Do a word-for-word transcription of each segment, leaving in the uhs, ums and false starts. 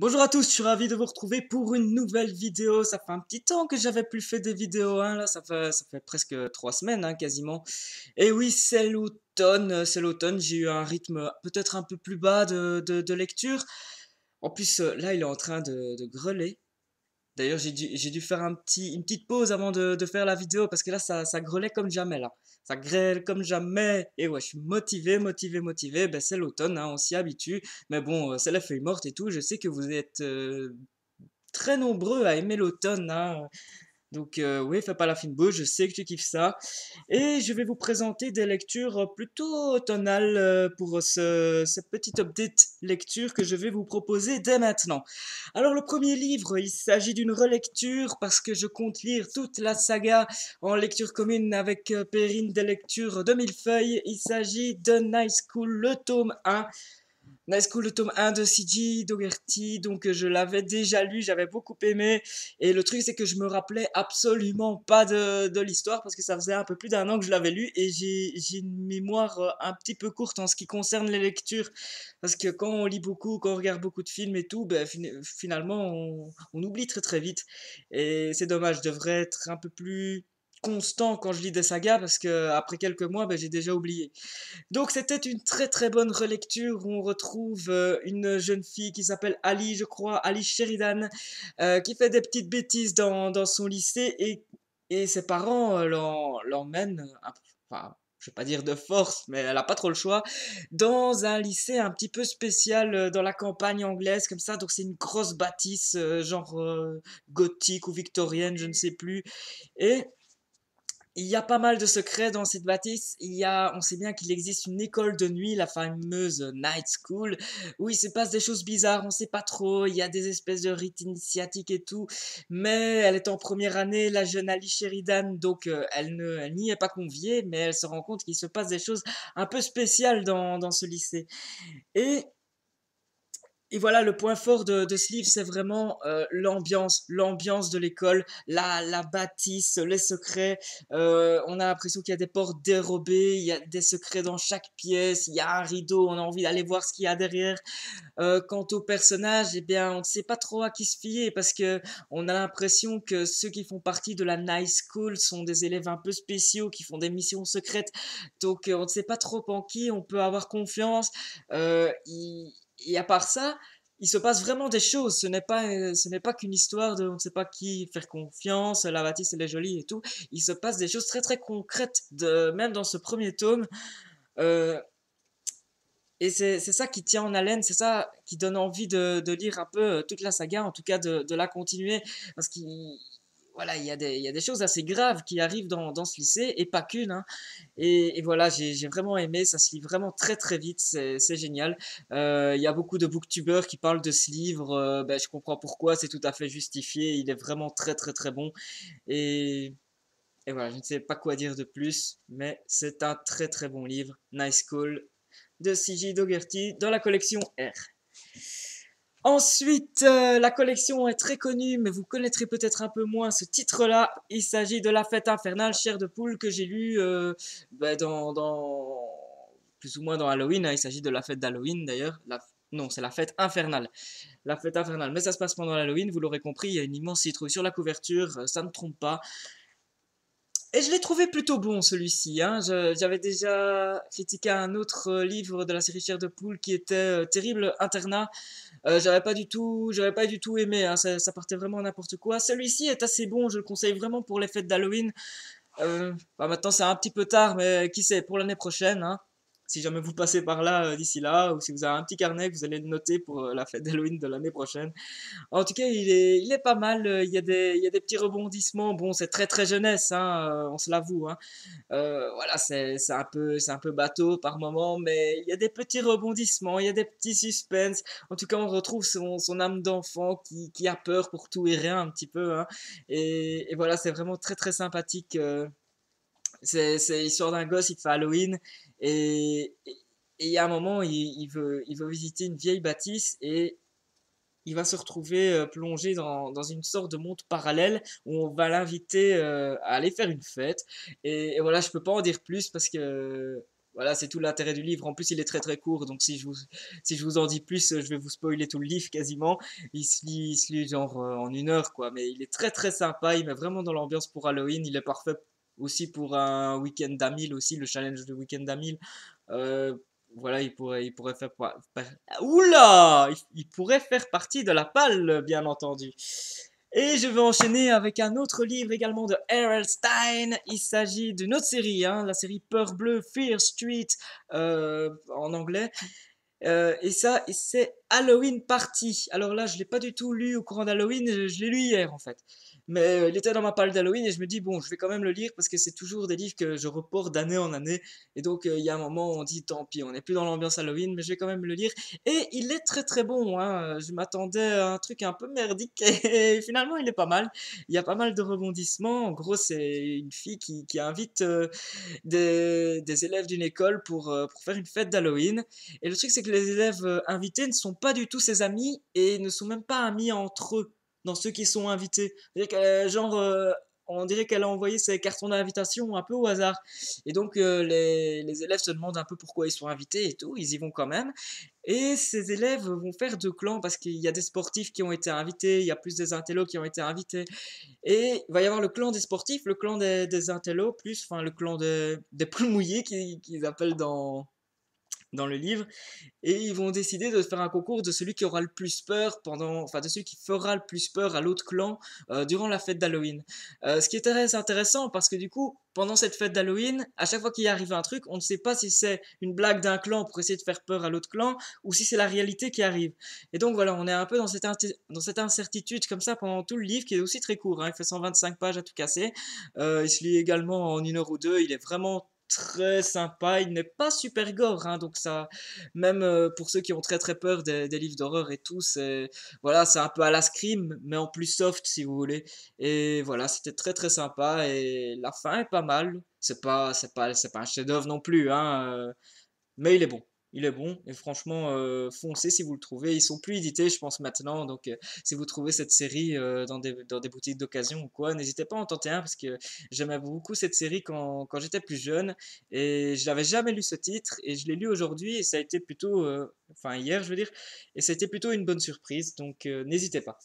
Bonjour à tous, je suis ravi de vous retrouver pour une nouvelle vidéo. Ça fait un petit temps que j'avais plus fait des vidéos, hein, là, ça fait, ça fait presque trois semaines, hein, quasiment. Et oui, c'est l'automne, c'est l'automne, j'ai eu un rythme peut-être un peu plus bas de, de, de lecture. En plus, là, il est en train de, de greler. D'ailleurs, j'ai dû, j'ai dû faire un petit, une petite pause avant de, de faire la vidéo, parce que là, ça, ça grelait comme jamais, là. Ça grêle comme jamais, et ouais, je suis motivé, motivé, motivé, ben c'est l'automne, hein, on s'y habitue, mais bon, c'est la feuille morte et tout, je sais que vous êtes euh, très nombreux à aimer l'automne, hein. Donc euh, oui, fais pas la fine bouche, je sais que tu kiffes ça, et je vais vous présenter des lectures plutôt automnales pour ce, cette petite update lecture que je vais vous proposer dès maintenant. Alors le premier livre, il s'agit d'une relecture parce que je compte lire toute la saga en lecture commune avec Perrine des lectures de Millefeuille. Il s'agit de Night School, le tome un. Night School, le tome un de C J Daugherty, donc je l'avais déjà lu, j'avais beaucoup aimé, et le truc c'est que je me rappelais absolument pas de, de l'histoire, parce que ça faisait un peu plus d'un an que je l'avais lu, et j'ai une mémoire un petit peu courte en ce qui concerne les lectures, parce que quand on lit beaucoup, quand on regarde beaucoup de films et tout, ben, finalement on, on oublie très très vite, et c'est dommage, je devrais être un peu plus constant quand je lis des sagas, parce que après quelques mois, ben, j'ai déjà oublié. Donc c'était une très très bonne relecture où on retrouve euh, une jeune fille qui s'appelle Ali, je crois, Ali Sheridan, euh, qui fait des petites bêtises dans, dans son lycée, et, et ses parents euh, l'emmènent, en, enfin je vais pas dire de force, mais elle a pas trop le choix, dans un lycée un petit peu spécial euh, dans la campagne anglaise, comme ça, donc c'est une grosse bâtisse euh, genre euh, gothique ou victorienne, je ne sais plus, et il y a pas mal de secrets dans cette bâtisse. Il y a, on sait bien qu'il existe une école de nuit, la fameuse Night School, où il se passe des choses bizarres, on sait pas trop, il y a des espèces de rites initiatiques et tout, mais elle est en première année, la jeune Ali Sheridan, donc euh, elle ne, elle n'y est pas conviée, mais elle se rend compte qu'il se passe des choses un peu spéciales dans, dans ce lycée. Et... Et voilà, le point fort de, de ce livre, c'est vraiment euh, l'ambiance, l'ambiance de l'école, la, la bâtisse, les secrets. Euh, on a l'impression qu'il y a des portes dérobées, il y a des secrets dans chaque pièce, il y a un rideau, on a envie d'aller voir ce qu'il y a derrière. Euh, quant aux personnages, eh bien, on ne sait pas trop à qui se fier, parce que on a l'impression que ceux qui font partie de la Night School sont des élèves un peu spéciaux, qui font des missions secrètes. Donc, euh, on ne sait pas trop en qui on peut avoir confiance. Euh, y... Et à part ça, il se passe vraiment des choses. Ce n'est pas, ce n'est pas qu'une histoire de on ne sait pas qui faire confiance, la bâtisse elle est jolie et tout. Il se passe des choses très très concrètes, de, même dans ce premier tome. Euh, et c'est ça qui tient en haleine, c'est ça qui donne envie de, de lire un peu toute la saga, en tout cas de, de la continuer. Parce qu'il voilà, il y a des, il y a des choses assez graves qui arrivent dans, dans ce lycée, et pas qu'une, hein. Et, et voilà, j'ai j'ai vraiment aimé, ça se lit vraiment très très vite, c'est génial. Euh, il y a beaucoup de booktubeurs qui parlent de ce livre, euh, ben, je comprends pourquoi, c'est tout à fait justifié, il est vraiment très très très bon. Et, et voilà, je ne sais pas quoi dire de plus, mais c'est un très très bon livre, Night School de C J Daugherty, dans la collection R. Ensuite, euh, la collection est très connue, mais vous connaîtrez peut-être un peu moins ce titre-là. Il s'agit de La fête infernale, Chair de poule, que j'ai lu euh, bah, dans, dans... plus ou moins dans Halloween. Hein. Il s'agit de la fête d'Halloween, d'ailleurs. La... Non, c'est la fête infernale. La fête infernale, mais ça se passe pendant Halloween, vous l'aurez compris. Il y a une immense citrouille sur la couverture, euh, ça ne trompe pas. Et je l'ai trouvé plutôt bon, celui-ci, hein. J'avais déjà critiqué un autre livre de la série Chair de poule qui était euh, terrible, Internat. Euh, j'avais pas du tout, j'avais pas du tout aimé, hein. Ça, ça partait vraiment n'importe quoi. Celui-ci est assez bon, je le conseille vraiment pour les fêtes d'Halloween. Euh, bah maintenant c'est un petit peu tard, mais qui sait, pour l'année prochaine, hein. Si jamais vous passez par là euh, d'ici là, ou si vous avez un petit carnet que vous allez noter pour euh, la fête d'Halloween de l'année prochaine. En tout cas, il est, il est pas mal, euh, il y a des, il y a des petits rebondissements. Bon, c'est très très jeunesse, hein, euh, on se l'avoue, hein. Euh, voilà, c'est un, un peu bateau par moment, mais il y a des petits rebondissements, il y a des petits suspens. En tout cas, on retrouve son, son âme d'enfant qui, qui a peur pour tout et rien un petit peu, hein. Et, et voilà, c'est vraiment très très sympathique. Euh, c'est l'histoire d'un gosse, il fait Halloween. Et il y a un moment, il, il, veut, il veut visiter une vieille bâtisse et il va se retrouver euh, plongé dans, dans une sorte de monde parallèle où on va l'inviter euh, à aller faire une fête. Et, et voilà, je peux pas en dire plus parce que... Voilà, c'est tout l'intérêt du livre. En plus, il est très très court, donc si je vous, si je vous en dis plus, je vais vous spoiler tout le livre quasiment. Il se lit, il se lit genre euh, en une heure, quoi. Mais il est très très sympa, il met vraiment dans l'ambiance pour Halloween. Il est parfait aussi pour un week-end à mille, aussi le challenge de week-end à mille. Euh, voilà, il pourrait, il pourrait faire... Oula, il pourrait faire partie de la palle, bien entendu. Et je vais enchaîner avec un autre livre également de R L. Stine. Il s'agit d'une autre série, hein, la série Peur Bleue, Fear Street, euh, en anglais. Euh, et ça, c'est Halloween Party. Alors là, je ne l'ai pas du tout lu au courant d'Halloween, je, je l'ai lu hier en fait. Mais euh, il était dans ma palle d'Halloween et je me dis, bon, je vais quand même le lire parce que c'est toujours des livres que je reporte d'année en année. Et donc, il euh, y a un moment où on dit, tant pis, on n'est plus dans l'ambiance Halloween, mais je vais quand même le lire. Et il est très très bon, hein. Je m'attendais à un truc un peu merdique et finalement, il est pas mal. Il y a pas mal de rebondissements. En gros, c'est une fille qui, qui invite euh, des, des élèves d'une école pour, euh, pour faire une fête d'Halloween. Et le truc, c'est que les élèves euh, invités ne sont pas du tout ses amis et ne sont même pas amis entre eux. Dans ceux qui sont invités. Euh, genre, euh, on dirait qu'elle a envoyé ses cartons d'invitation un peu au hasard. Et donc, euh, les, les élèves se demandent un peu pourquoi ils sont invités et tout. Ils y vont quand même. Et ces élèves vont faire deux clans parce qu'il y a des sportifs qui ont été invités, il y a plus des intellos qui ont été invités. Et il va y avoir le clan des sportifs, le clan des, des intellos, plus enfin, le clan des, des poules mouillées qu'ils qu'ils appellent dans... dans le livre, et ils vont décider de faire un concours de celui qui aura le plus peur pendant, enfin de celui qui fera le plus peur à l'autre clan euh, durant la fête d'Halloween. Euh, ce qui est très intéressant parce que du coup, pendant cette fête d'Halloween, à chaque fois qu'il y arrive un truc, on ne sait pas si c'est une blague d'un clan pour essayer de faire peur à l'autre clan ou si c'est la réalité qui arrive. Et donc voilà, on est un peu dans cette, dans cette incertitude comme ça pendant tout le livre qui est aussi très court, hein, il fait cent vingt-cinq pages à tout casser. Euh, il se lit également en une heure ou deux, il est vraiment très sympa, il n'est pas super gore, hein, donc ça, même euh, pour ceux qui ont très très peur des, des livres d'horreur et tout, c'est voilà, c'est un peu à la Scream, mais en plus soft si vous voulez, et voilà, c'était très très sympa, et la fin est pas mal, c'est pas, c'est pas, c'est pas un chef-d'œuvre non plus, hein, euh, mais il est bon. Il est bon, et franchement, euh, foncez si vous le trouvez. Ils sont plus édités, je pense, maintenant. Donc, euh, si vous trouvez cette série euh, dans, des, dans des boutiques d'occasion ou quoi, n'hésitez pas à en tenter un, parce que j'aimais beaucoup cette série quand, quand j'étais plus jeune. Et je n'avais jamais lu ce titre, et je l'ai lu aujourd'hui, et ça a été plutôt... Euh, enfin, hier, je veux dire. Et ça a été plutôt une bonne surprise, donc euh, n'hésitez pas.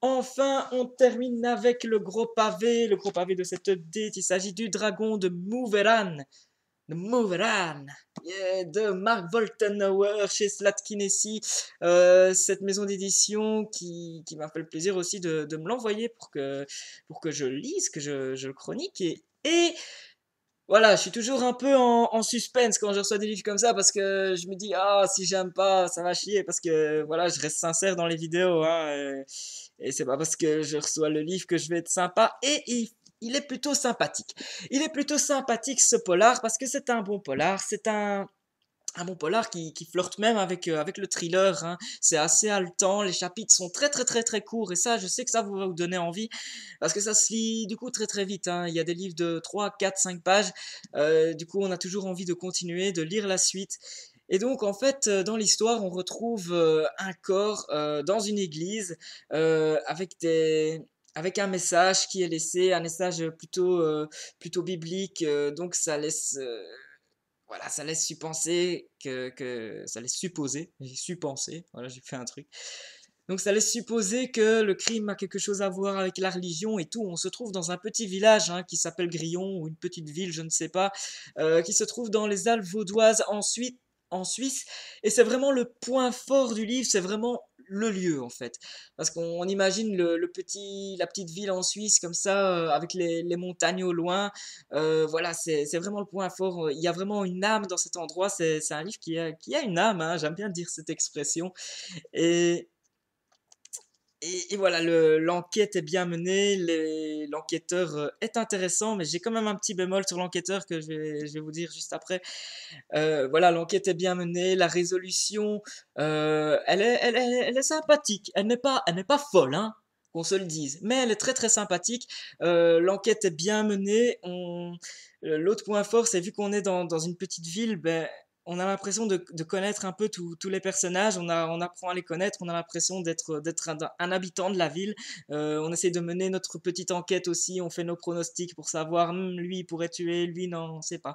Enfin, on termine avec le gros pavé. Le gros pavé de cette update, il s'agit du Dragon de Mouveran. The Moveran, yeah, de Marc Voltenauer chez Slatkinesi, euh, cette maison d'édition qui, qui m'a fait le plaisir aussi de, de me l'envoyer pour que, pour que je lise, que je, je le chronique. Et, et voilà, je suis toujours un peu en, en suspense quand je reçois des livres comme ça parce que je me dis, ah, si j'aime pas, ça va chier parce que voilà, je reste sincère dans les vidéos. Hein, et, et c'est pas parce que je reçois le livre que je vais être sympa. Et il faut. Il est plutôt sympathique. Il est plutôt sympathique ce polar parce que c'est un bon polar. C'est un, un bon polar qui, qui flirte même avec, euh, avec le thriller. Hein. C'est assez haletant. Les chapitres sont très très très très courts. Et ça, je sais que ça vous va vous donner envie parce que ça se lit du coup très très vite. Hein. Il y a des livres de trois, quatre, cinq pages. Euh, du coup, on a toujours envie de continuer, de lire la suite. Et donc, en fait, dans l'histoire, on retrouve euh, un corps euh, dans une église euh, avec des... avec un message qui est laissé, un message plutôt, euh, plutôt biblique, euh, donc ça laisse, euh, voilà, ça laisse suppenser que, que, ça laisse supposer, j'ai suppenser, voilà, j'ai fait un truc. Donc ça laisse supposer que le crime a quelque chose à voir avec la religion et tout. On se trouve dans un petit village hein, qui s'appelle Grillon, ou une petite ville, je ne sais pas, euh, qui se trouve dans les Alpes vaudoises ensuite, en Suisse, et c'est vraiment le point fort du livre, c'est vraiment le lieu en fait, parce qu'on imagine le, le petit, la petite ville en Suisse comme ça, euh, avec les, les montagnes au loin, euh, voilà, c'est vraiment le point fort, il y a vraiment une âme dans cet endroit, c'est un livre qui a, qui a une âme, hein, j'aime bien dire cette expression, et... Et, et voilà, l'enquête le, est bien menée, l'enquêteur euh, est intéressant, mais j'ai quand même un petit bémol sur l'enquêteur que je vais, je vais vous dire juste après. Euh, voilà, l'enquête est bien menée, la résolution, euh, elle, est, elle, est, elle est sympathique, elle n'est pas, pas folle, hein, qu'on se le dise, mais elle est très très sympathique, euh, l'enquête est bien menée, on... l'autre point fort c'est vu qu'on est dans, dans une petite ville, ben... on a l'impression de, de connaître un peu tous les personnages, on, a, on apprend à les connaître, on a l'impression d'être un, un habitant de la ville, euh, on essaie de mener notre petite enquête aussi, on fait nos pronostics pour savoir, hm, lui il pourrait tuer, lui non, on ne sait pas.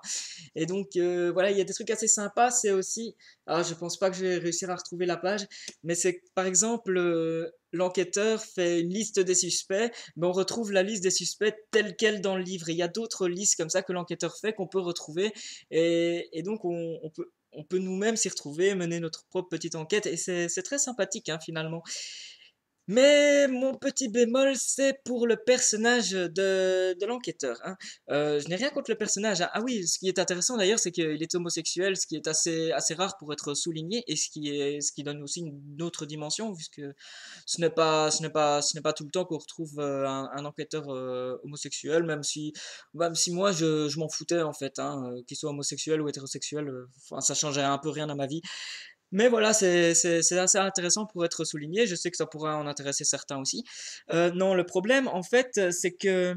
Et donc euh, voilà, il y a des trucs assez sympas, c'est aussi, alors je ne pense pas que je vais réussir à retrouver la page, mais c'est par exemple... Euh, l'enquêteur fait une liste des suspects, mais on retrouve la liste des suspects telle qu'elle dans le livre. Et il y a d'autres listes comme ça que l'enquêteur fait, qu'on peut retrouver. Et, et donc, on, on peut, on peut nous-mêmes s'y retrouver, mener notre propre petite enquête. Et c'est très sympathique, hein, finalement. Mais mon petit bémol, c'est pour le personnage de, de l'enquêteur. Hein. Euh, je n'ai rien contre le personnage. Hein. Ah oui, ce qui est intéressant d'ailleurs, c'est qu'il est homosexuel, ce qui est assez, assez rare pour être souligné, et ce qui, est, ce qui donne aussi une autre dimension, puisque ce n'est pas, ce n'est pas, ce n'est pas tout le temps qu'on retrouve un, un enquêteur euh, homosexuel, même si, même si moi, je, je m'en foutais en fait, hein, qu'il soit homosexuel ou hétérosexuel, euh, enfin, ça changeait un peu rien à ma vie. Mais voilà, c'est assez intéressant pour être souligné. Je sais que ça pourra en intéresser certains aussi. Euh, non, le problème, en fait, c'est que...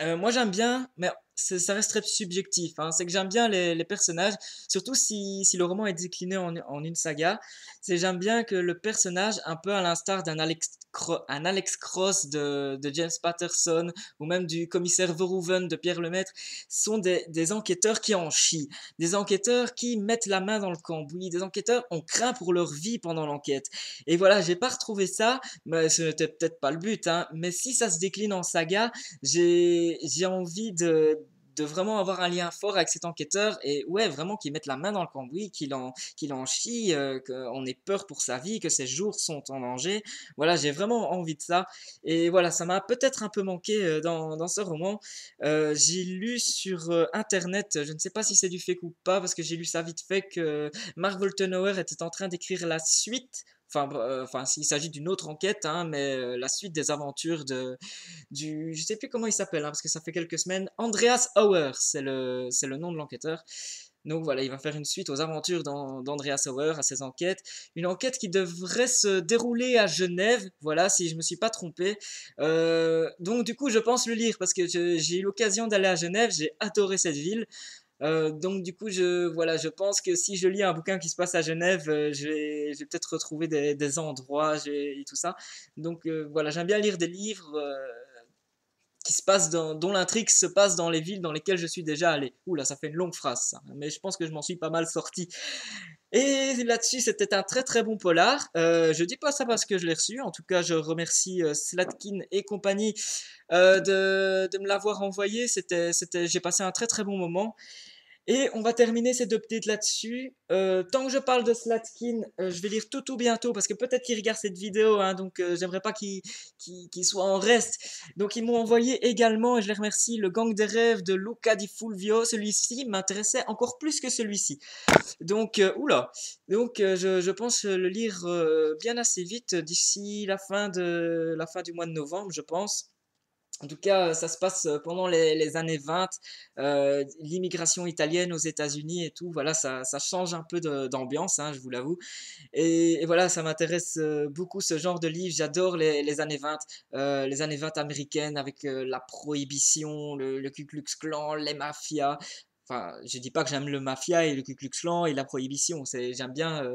Euh, moi, j'aime bien... mais ça reste très subjectif. Hein, c'est que j'aime bien les, les personnages, surtout si, si le roman est décliné en, en une saga. C'est j'aime bien que le personnage, un peu à l'instar d'un Alex, un Alex Cross de, de James Patterson, ou même du commissaire Verhoeven de Pierre Lemaître, sont des, des enquêteurs qui en chient. Des enquêteurs qui mettent la main dans le cambouis. Des enquêteurs, on craint pour leur vie pendant l'enquête. Et voilà, j'ai pas retrouvé ça, mais ce n'était peut-être pas le but. Hein, mais si ça se décline en saga, j'ai envie de... de vraiment avoir un lien fort avec cet enquêteur et ouais, vraiment qu'il mette la main dans le cambouis, qu'il en, qu'il en chie, euh, qu'on ait peur pour sa vie, que ses jours sont en danger. Voilà, j'ai vraiment envie de ça. Et voilà, ça m'a peut-être un peu manqué dans, dans ce roman. Euh, j'ai lu sur euh, Internet, je ne sais pas si c'est du fake ou pas, parce que j'ai lu ça vite fait, que Marc Voltenauer était en train d'écrire la suite... Enfin, euh, enfin, il s'agit d'une autre enquête, hein, mais euh, la suite des aventures de, du... Je ne sais plus comment il s'appelle, hein, parce que ça fait quelques semaines. Andreas Auer, c'est le, c'est le nom de l'enquêteur. Donc voilà, il va faire une suite aux aventures d'Andreas Auer, à ses enquêtes. Une enquête qui devrait se dérouler à Genève, voilà, si je ne me suis pas trompé. Euh, donc du coup, je pense le lire, parce que j'ai eu l'occasion d'aller à Genève, j'ai adoré cette ville. Euh, donc du coup, je, voilà, je pense que si je lis un bouquin qui se passe à Genève, euh, je vais, je vais peut-être retrouver des, des endroits et tout ça. Donc euh, voilà, j'aime bien lire des livres euh, qui se passent dans, dont l'intrigue se passe dans les villes dans lesquelles je suis déjà allé. Ouh là, ça fait une longue phrase, ça. Mais je pense que je m'en suis pas mal sorti. Et là-dessus, c'était un très très bon polar. Euh, je dis pas ça parce que je l'ai reçu. En tout cas, je remercie euh, Slatkin et compagnie euh, de, de me l'avoir envoyé. C'était, c'était, j'ai passé un très très bon moment. Et on va terminer cette update là-dessus. Euh, tant que je parle de Slatkin, euh, je vais lire tout tout bientôt parce que peut-être qu'il regarde cette vidéo, hein, donc euh, j'aimerais pas qu'il qu'il, qu'il soit en reste. Donc ils m'ont envoyé également, et je les remercie, le Gang des rêves de Luca di Fulvio. Celui-ci m'intéressait encore plus que celui-ci. Donc, euh, oula, donc euh, je, je pense le lire euh, bien assez vite, d'ici la fin de la fin du mois de novembre, je pense. En tout cas, ça se passe pendant les, les années vingt, euh, l'immigration italienne aux États-Unis et tout. Voilà, ça, ça change un peu d'ambiance, hein, je vous l'avoue. Et, et voilà, ça m'intéresse beaucoup ce genre de livre. J'adore les, les années vingt, euh, les années vingt américaines avec euh, la prohibition, le, le Ku Klux Klan, les mafias. Enfin, je dis pas que j'aime le mafia et le Ku Klux Klan et la prohibition, j'aime bien, euh,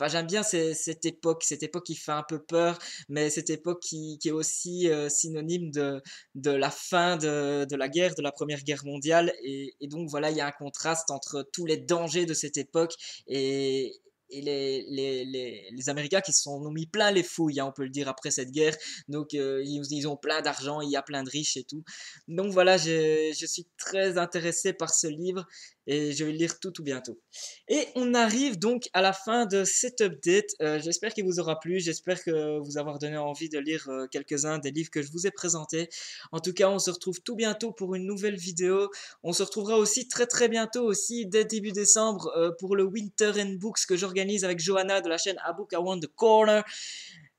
enfin, j'aime bien ces, cette époque, cette époque qui fait un peu peur, mais cette époque qui, qui est aussi euh, synonyme de, de la fin de, de la guerre, de la Première Guerre mondiale, et, et donc voilà, il y a un contraste entre tous les dangers de cette époque et... Et les, les, les, les Américains qui se sont mis plein les fouilles, hein, on peut le dire, après cette guerre. Donc, euh, ils, ils ont plein d'argent, il y a plein de riches et tout. Donc, voilà, je, je suis très intéressé par ce livre et je vais le lire tout tout bientôt. Et on arrive donc à la fin de cette update. Euh, j'espère qu'il vous aura plu, j'espère que vous avoir donné envie de lire euh, quelques-uns des livres que je vous ai présentés. En tout cas, on se retrouve tout bientôt pour une nouvelle vidéo. On se retrouvera aussi très très bientôt, aussi dès début décembre, euh, pour le Winter and Books que j'organise avec Johanna de la chaîne A Book I Want The Corner.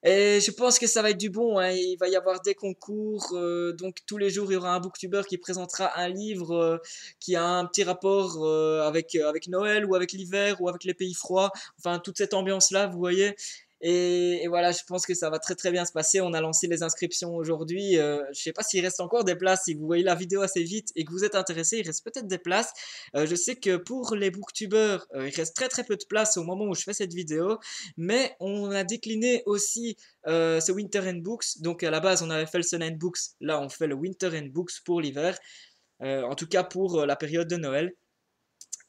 Et je pense que ça va être du bon, hein. Il va y avoir des concours, euh, donc tous les jours il y aura un booktubeur qui présentera un livre euh, qui a un petit rapport euh, avec, euh, avec Noël ou avec l'hiver ou avec les pays froids, enfin toute cette ambiance là, vous voyez. Et, et voilà, je pense que ça va très très bien se passer. On a lancé les inscriptions aujourd'hui. Euh, je sais pas s'il reste encore des places. Si vous voyez la vidéo assez vite et que vous êtes intéressé, il reste peut-être des places. Euh, je sais que pour les booktubeurs, euh, il reste très très peu de places au moment où je fais cette vidéo. Mais on a décliné aussi euh, ce Winter and Books. Donc à la base, on avait fait le Sun and Books. Là, on fait le Winter and Books pour l'hiver. Euh, en tout cas pour euh, la période de Noël.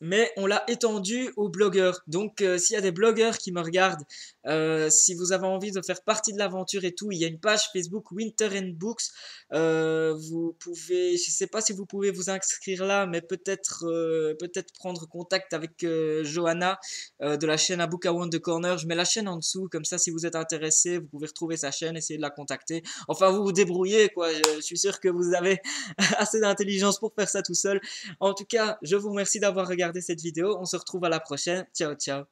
Mais on l'a étendu aux blogueurs. Donc euh, s'il y a des blogueurs qui me regardent, euh, si vous avez envie de faire partie de l'aventure et tout, il y a une page Facebook Winter and Books. Euh, vous pouvez, je ne sais pas si vous pouvez vous inscrire là, mais peut-être euh, peut-être prendre contact avec euh, Johanna euh, de la chaîne A Book I Want The Corner. Je mets la chaîne en dessous, comme ça si vous êtes intéressé, vous pouvez retrouver sa chaîne, essayer de la contacter. Enfin vous vous débrouillez quoi, je, je suis sûr que vous avez assez d'intelligence pour faire ça tout seul. En tout cas, je vous remercie d'avoir regardé cette vidéo, on se retrouve à la prochaine, ciao ciao.